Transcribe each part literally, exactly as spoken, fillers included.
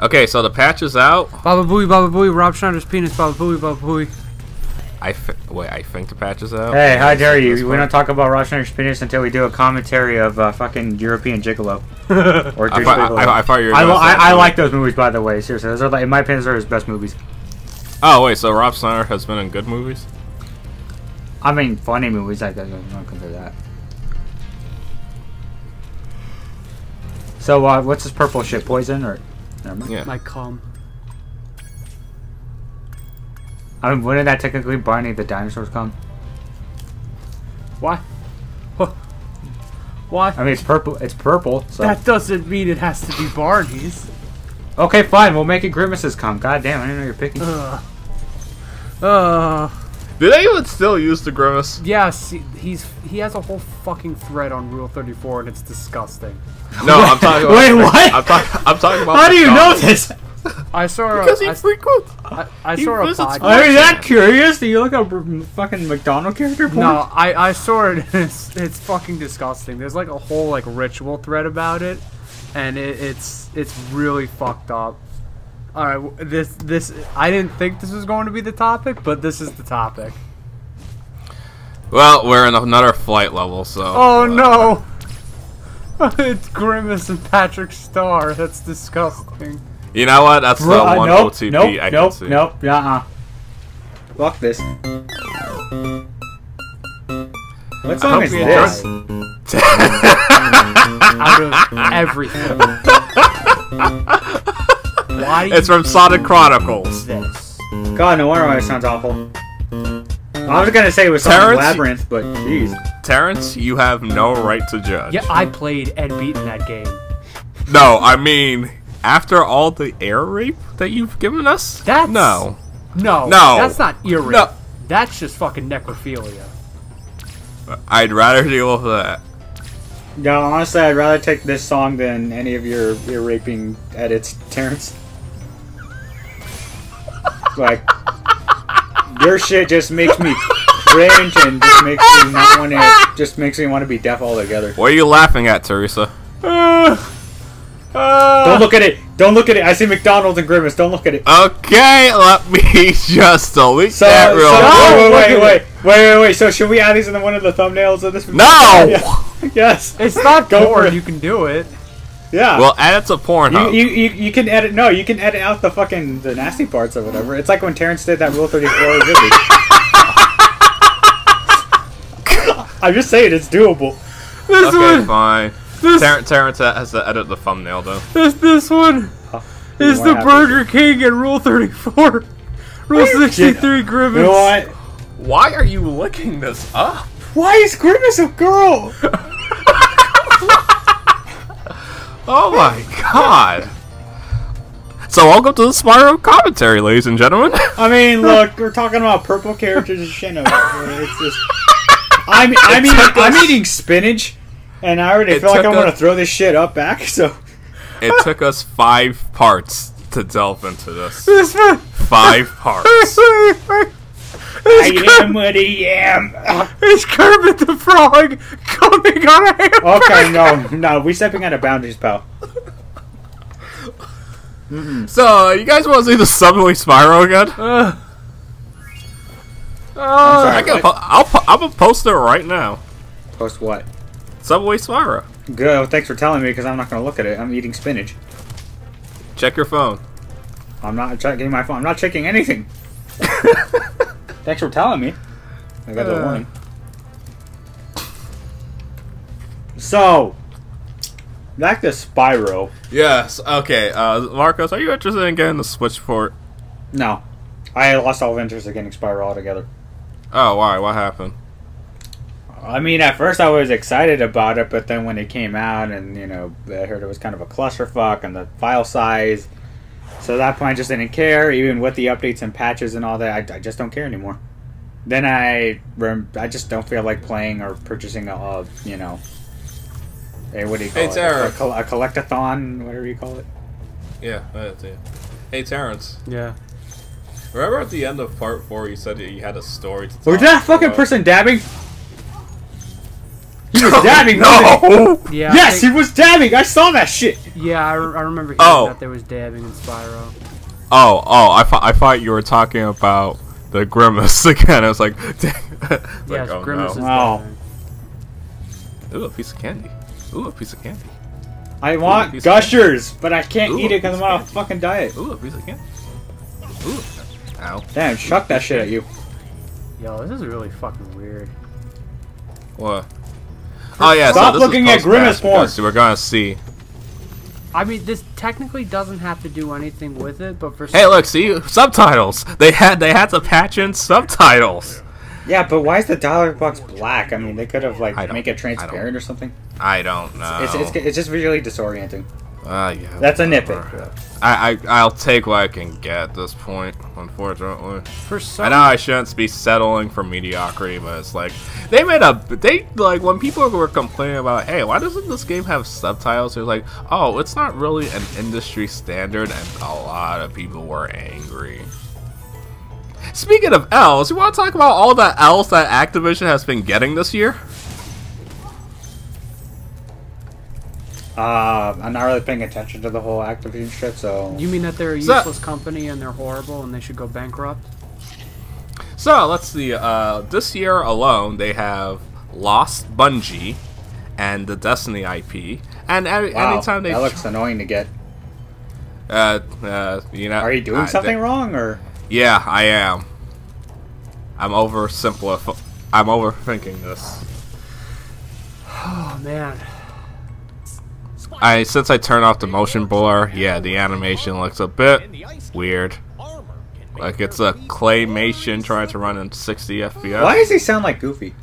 Okay, so the patch is out. Baba Booey, Baba Booey, Rob Schneider's penis, Baba Booey, Baba Booey. I wait, I think the patch is out. Hey, how dare you? We don't talk about Rob Schneider's penis until we do a commentary of uh, fucking European Gigolo. or I, thought, I, I thought you were I, I, I like those movies, by the way. Seriously, those are like, in my opinion, those are his best movies. Oh wait, so Rob Schneider has been in good movies? I mean, funny movies. I don't consider that. So, uh, what's this purple shit? Poison or? Yeah. My calm. I mean, wouldn't that technically Barney the dinosaurs come? Why? Huh. Why? I mean, it's purple. It's purple. So. That doesn't mean it has to be Barney's. Okay, fine. We'll make it Grimace's come. God damn! I didn't know you're picking. Ugh. Uh. Do they even still use the Grimace? Yes, he's he has a whole fucking thread on Rule thirty-four, and it's disgusting. No, I'm talking about... Wait, what? I'm, talk, I'm talking about... How do you know this? I saw... Because he frequents... I, I saw a podcast... Are you that curious? Do you look up fucking McDonald's character porn? No, I, I saw it. It's, it's fucking disgusting. There's like a whole like ritual thread about it, and it, it's it's really fucked up. All right, this this I didn't think this was going to be the topic, but this is the topic. Well, we're in another flight level, so. Oh no! It's Grimace and Patrick Starr. That's disgusting. You know what? That's Bru the uh, one nope, O T P nope, I nope, can see. Nope. Nope. Uh-uh. Fuck this. What song is this? Out of everything. Why it's from Sonic Chronicles. This? God, no wonder why it sounds awful. I was gonna say it was Sonic Labyrinth, but jeez. Terrence, you have no right to judge. Yeah, I played and beaten that game. No, I mean, after all the air rape that you've given us? That's... No. No. No. That's not ear rape. No. That's just fucking necrophilia. I'd rather deal with that. No, honestly, I'd rather take this song than any of your ear raping edits, Terrence. Like, your shit just makes me cringe and just makes me not want to. Just makes me want to be deaf altogether. What are you laughing at, Teresa? Uh, uh, Don't look at it. Don't look at it. I see McDonald's and Grimace. Don't look at it. Okay, let me just delete so, that real quick. So, wait, wait, wait, wait, wait, wait, wait. So should we add these in one of the thumbnails of this video? No. Yeah. Yes, it's not porn. You can do it. Yeah. Well, add it to Pornhub. You, you you you can edit. No, you can edit out the fucking the nasty parts or whatever. It's like when Terrence did that Rule thirty-four video. I'm just saying it's doable. This okay, one, fine. This, Ter Terrence has to edit the thumbnail though. This this one oh, is the Burger King and Rule thirty-four, Rule sixty-three Grimace. You know what? Why are you looking this up? Why is Grimace a girl? Oh my god. So welcome to the Spyro commentary, ladies and gentlemen. I mean, look, we're talking about purple characters and shit. It's just... I'm, I'm, eating, I'm eating spinach, and I already feel like I want to throw this shit up back, so... It took us five parts to delve into this. Five parts. It's I am what I am. It's Kermit the Frog coming on a hamburger. Okay, no, no, we're stepping out of boundaries, pal. Mm-mm. So, you guys want to see the Subway Spyro again? Uh, uh, I'm sorry, I po I'll po I'm gonna post it right now. Post what? Subway Spyro. Good, well, thanks for telling me because I'm not going to look at it. I'm eating spinach. Check your phone. I'm not checking my phone. I'm not checking anything. Thanks for telling me. I got uh. that warning. So, back to Spyro. Yes, okay. Uh, Marcos, are you interested in getting the Switch port? No. I lost all interest in getting Spyro altogether. Oh, why? What happened? I mean, at first I was excited about it, but then when it came out and, you know, I heard it was kind of a clusterfuck and the file size... So at that point, I just didn't care, even with the updates and patches and all that. I, I just don't care anymore. Then I, rem I just don't feel like playing or purchasing a, a you know, a what do you call hey, it? Terrence. A, a collectathon, whatever you call it. Yeah, that's it. Hey, Terrence. Yeah. Remember at the end of part four, you said that you had a story to tell. Was that fucking about? Person dabbing? He was dabbing. No. Yeah, yes, think... he was dabbing. I saw that shit. Yeah, I, re I remember hearing oh. that there was dabbing in Spyro. Oh, oh, I thought I thought you were talking about the Grimace again. I was like, dang. Yes, like, oh, Grimace no. is wow. Ooh, a piece of candy. Ooh, a piece of candy. I want Ooh, Gushers, but I can't Ooh, eat it because I'm on a fucking diet. Ooh, a piece of candy. Ooh. Ow. Damn, chuck that shit at you. Yo, this is really fucking weird. What? Oh yeah, stop so this looking is at Grimace porn. We're gonna see. I mean, this technically doesn't have to do anything with it, but for hey, look, see subtitles. They had they had to patch in subtitles. Yeah, but why is the dollar box black? I mean, they could have like make it transparent or something. I don't know. It's it's, it's, it's just really disorienting. Uh, yeah, that's whatever. a nitpick. I, I I'll take what I can get at this point, unfortunately. For some, I know I shouldn't be settling for mediocrity, but it's like they made a they like when people were complaining about, hey, why doesn't this game have subtitles? They're like, oh, it's not really an industry standard, and a lot of people were angry. Speaking of L's, you want to talk about all the L's that Activision has been getting this year? Uh, I'm not really paying attention to the whole Activision shit, so... You mean that they're a useless so, company and they're horrible and they should go bankrupt? So, let's see. Uh, this year alone, they have lost Bungie and the Destiny I P. And every, wow, anytime they... that looks annoying to get. Uh, uh, you know... Are you doing I, something they, wrong, or...? Yeah, I am. I'm oversimplifying. I'm overthinking this. Oh, man... I since I turned off the motion blur, yeah, the animation looks a bit weird. Like it's a claymation trying to run in sixty F P S. Why does he sound like Goofy?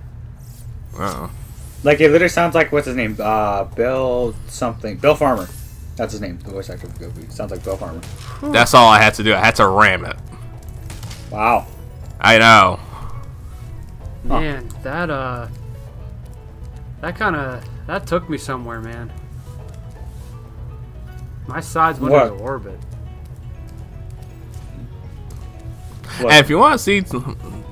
Uh-oh. Like it literally sounds like what's his name? Uh, Bill something. Bill Farmer. That's his name. The voice actor for Goofy. Sounds like Bill Farmer. That's all I had to do. I had to ram it. Wow. I know. Man, huh. that uh, that kind of that took me somewhere, man. My sides went into orbit. What? And if you want to see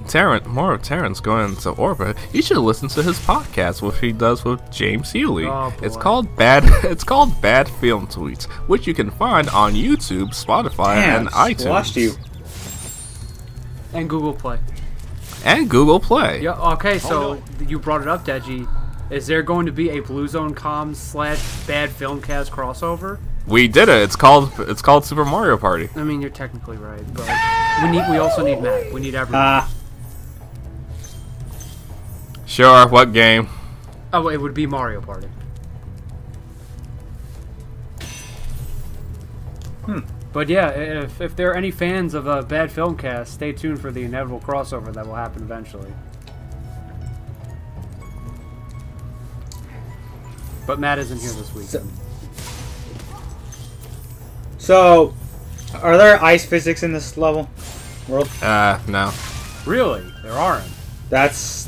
Terrence, more of Terrence going into orbit, you should listen to his podcast, which he does with James Healy. Oh, it's called Bad. It's called Bad Film Tweets, which you can find on YouTube, Spotify, Damn, and iTunes. Lost you. And Google Play. And Google Play. Yeah. Okay, so oh, no. you brought it up, Deji. Is there going to be a Blue Zone Com slash Bad Film Cast crossover? We did it. It's called it's called Super Mario Party. I mean, you're technically right, but we need we also need Matt. We need everyone. Uh, sure. What game? Oh, it would be Mario Party. Hmm. But yeah, if if there are any fans of a uh, Bad Film Cast, stay tuned for the inevitable crossover that will happen eventually. But Matt isn't here this weekend. So So, are there ice physics in this level? World? Uh, no. Really? There aren't. That's...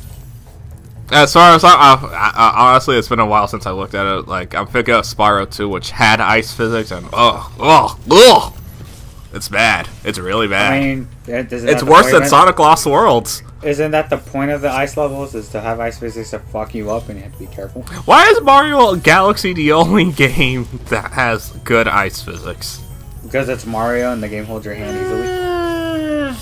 As far as I, I, I... Honestly, it's been a while since I looked at it. Like, I'm thinking of Spyro two, which had ice physics, and... Oh, oh, oh! It's bad. It's really bad. I mean... It's worse than Sonic Lost Worlds. Isn't that the point of the ice levels, is to have ice physics to fuck you up and you have to be careful? Why is Mario Galaxy the only game that has good ice physics? Because it's Mario and the game holds your hand easily. Uh,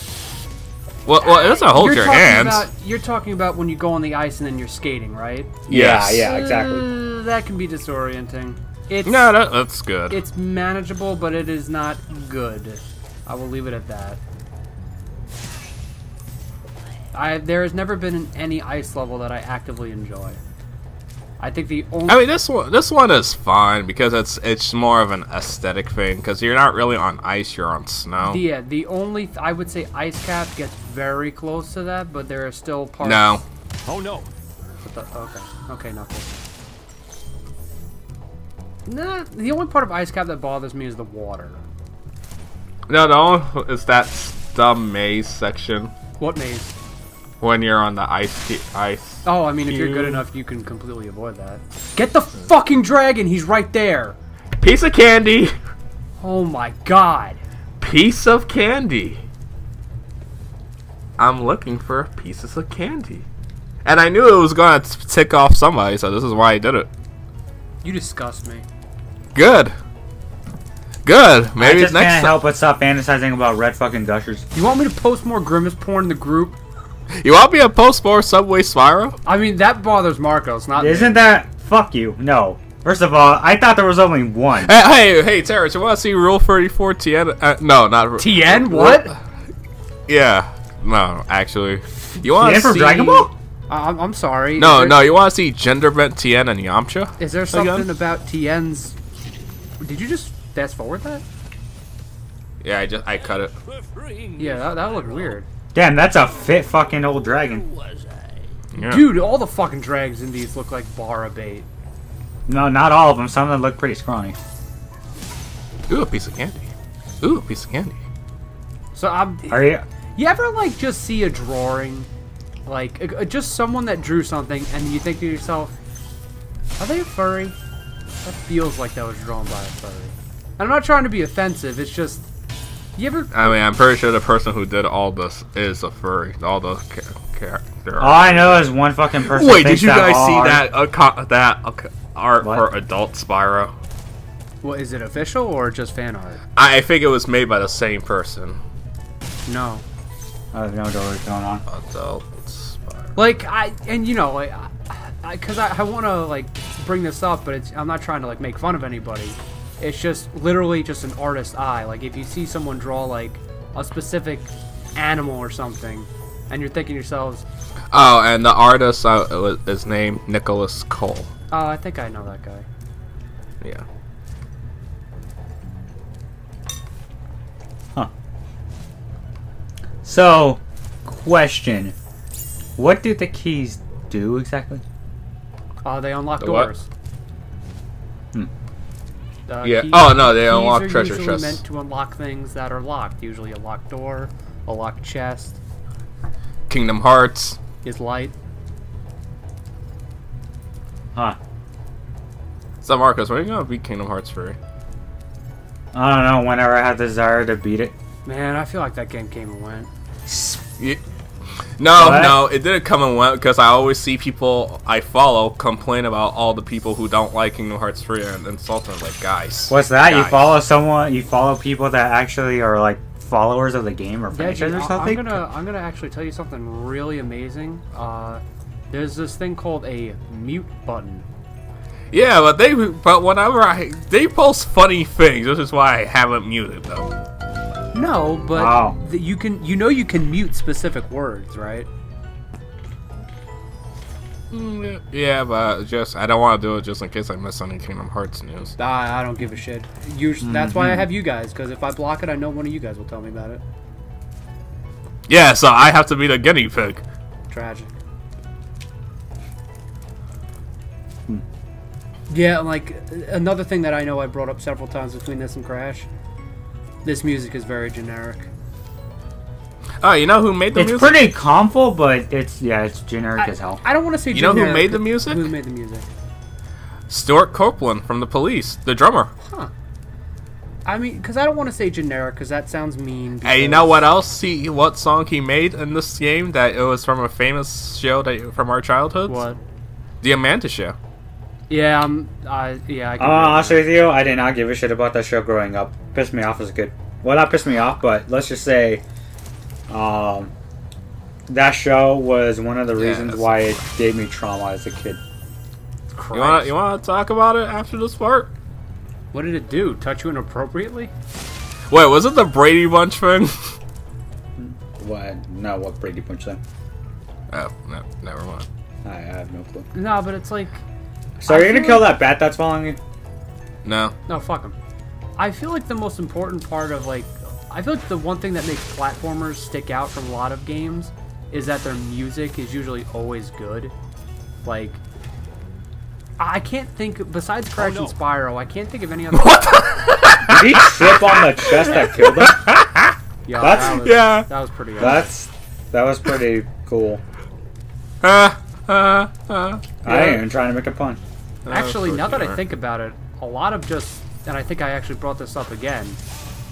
well, well, it doesn't hold you're your hands. About, you're talking about when you go on the ice and then you're skating, right? Yes. Yeah, yeah, exactly. Uh, that can be disorienting. It's, no, that, that's good. It's manageable, but it is not good. I will leave it at that. I, there has never been any ice level that I actively enjoy. I think the only... I mean, this one this one is fine because it's it's more of an aesthetic thing because you're not really on ice, you're on snow. Yeah, the only... Th I would say Ice Cap gets very close to that, but there are still parts... No. Oh, no. What the, okay. Okay, Knuckles. Nah, the only part of Ice Cap that bothers me is the water. No, no, it's that dumb maze section. What maze? When you're on the ice, ice. Oh, I mean, if you're good enough, you can completely avoid that. Get the fucking dragon! He's right there. Piece of candy. Oh my god. Piece of candy. I'm looking for pieces of candy. And I knew it was gonna tick off somebody, so this is why I did it. You disgust me. Good. Good. Maybe I just next can't time. help but stop fantasizing about red fucking Gushers. You want me to post more Grimace porn in the group? You want me to post more Subway Spyro? I mean, that bothers Marcos, not Isn't me. that... Fuck you. No. First of all, I thought there was only one. Hey, hey, hey Terrence, you want to see Rule thirty-four T N? Uh, no, not... T N? What? Rule, yeah. No, actually. You want to see... T N from Dragon Ball? I'm, I'm sorry. No, there... no, you want to see Gender Bent T N and Yamcha? Is there something again? about T N's... Did you just fast forward that? Yeah, I just... I cut it. Yeah, that, that looked weird. Damn, that's a fit fucking old dragon. Yeah. Dude, all the fucking dragons in these look like bar of bait. No, not all of them. Some of them look pretty scrawny. Ooh, a piece of candy. Ooh, a piece of candy. So I'm... Are you... You ever, like, just see a drawing? Like, uh, just someone that drew something, and you think to yourself, are they a furry? That feels like that was drawn by a furry. I'm not trying to be offensive, it's just... You ever... I mean, I'm pretty sure the person who did all this is a furry. All the characters. All I know is one fucking person. Wait, did you guys see that uh, that uh, art what? for Adult Spyro? What, is it official or just fan art? I think it was made by the same person. No. I have no idea what's going on. Adult Spyro. Like, I... And, you know, like... Because I, I, I, I want to, like, bring this up, but it's, I'm not trying to, like, make fun of anybody. It's just literally just an artist's eye. Like, if you see someone draw, like, a specific animal or something, and you're thinking to yourselves... Oh, and the artist uh, is named Nicholas Cole. Oh, I think I know that guy. Yeah. Huh. So, question. What do the keys do exactly? Uh, they unlock the doors. What? Hmm. Uh, yeah. Oh no, they unlock treasure chests. Keys are usually meant to unlock things that are locked. Usually a locked door, a locked chest. Kingdom Hearts is light. Huh. So Marcos, when are you gonna beat Kingdom Hearts three? I don't know. Whenever I have the desire to beat it. Man, I feel like that game came and went. Yeah. No, what? no, it didn't come and went because I always see people I follow complain about all the people who don't like Kingdom Hearts three and insult them. Like, guys, what's that? Guys. You follow someone? You follow people that actually are like followers of the game or franchise yeah, dude, or something? I'm gonna, I'm gonna actually tell you something really amazing. Uh, there's this thing called a mute button. Yeah, but they, but whenever I, they post funny things. This is why I haven't muted them. No, but wow. the, you can, you know, you can mute specific words, right? Mm, yeah, but just I don't want to do it just in case I miss any Kingdom Hearts news. I, I don't give a shit. You, mm-hmm. That's why I have you guys, because if I block it, I know one of you guys will tell me about it. Yeah, so I have to be the guinea pig. Tragic. Hmm. Yeah, like another thing that I know I brought up several times between this and Crash. This music is very generic. Oh, you know who made the it's music? It's pretty calmful, but it's, yeah, it's generic I, as hell. I don't want to say you generic. You know who made the music? Who made the music? Stuart Copeland from The Police, the drummer. Huh. I mean, because I don't want to say generic, because that sounds mean. Because... And you know what else? See what song he made in this game that it was from a famous show that from our childhood? What? The Amanda Show. Yeah, um, uh, yeah. I can uh, honestly with you, I did not give a shit about that show growing up. Pissed me off was good. Well, not pissed me off, but let's just say, um, that show was one of the yeah, reasons why it gave me trauma as a kid. Christ. You want you want to talk about it after this part? What did it do? Touch you inappropriately? Wait, was it the Brady Bunch thing? What? No, what Brady Bunch thing? Oh, no, never mind. I, I have no clue. No, but it's like. So are you gonna kill that bat that's following you? No. No, fuck him. I feel like the most important part of, like... I feel like the one thing that makes platformers stick out from a lot of games is that their music is usually always good. Like... I can't think... Besides Crash oh, no. and Spyro, I can't think of any other... What? Did he trip on the chest that killed him? Yeah, that's, that was, yeah. That was pretty... That's... Awesome. That was pretty cool. Uh, uh, uh. I ain't even trying to make a pun. Actually, now that I think about it, a lot of just... And I think I actually brought this up again.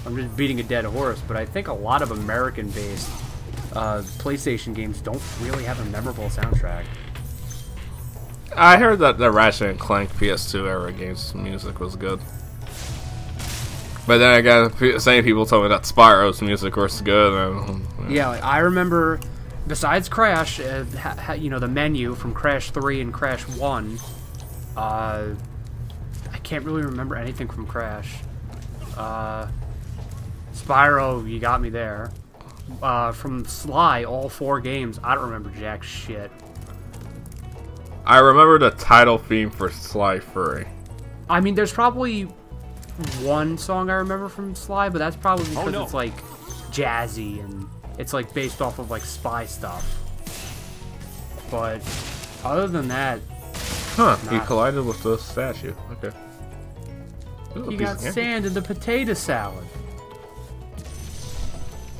I'm just beating a dead horse, but I think a lot of American-based uh, PlayStation games don't really have a memorable soundtrack. I heard that the Ratchet and Clank P S two era games music was good. But then I got the same people told me that Spyro's music was good. And, yeah, yeah like, I remember, besides Crash, uh, ha ha you know, the menu from Crash three and Crash one, uh, I can't really remember anything from Crash. Uh, Spyro, you got me there. Uh, from Sly, all four games, I don't remember jack shit. I remember the title theme for Sly Fury. I mean, there's probably one song I remember from Sly, but that's probably because oh, no. it's like jazzy and it's like based off of like spy stuff. But other than that, huh? He collided with the statue. Okay. He got sand in the potato salad.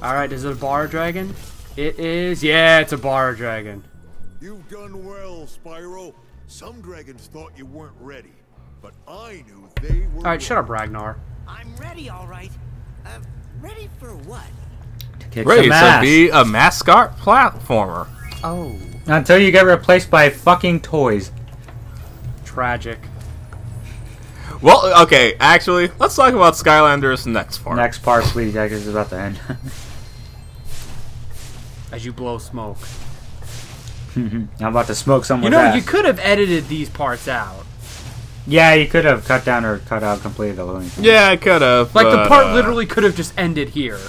All right, is it a bar dragon? It is. Yeah, it's a bar dragon. You've done well, Spyro. Some dragons thought you weren't ready, but I knew they were. All right, ready. Shut up, Ragnar. I'm ready, all right. Uh, ready for what? To kick ready some ass. To be a mascot platformer. Oh. Until you get replaced by fucking toys. Tragic. Well, okay. Actually, let's talk about Skylanders next part. Next part, please. I guess it's about to end. As you blow smoke. I'm about to smoke someone's ass. You know, you could have edited these parts out. Yeah, you could have cut down or cut out completely the loading. Yeah, I could have. Like, the part uh, literally could have just ended here.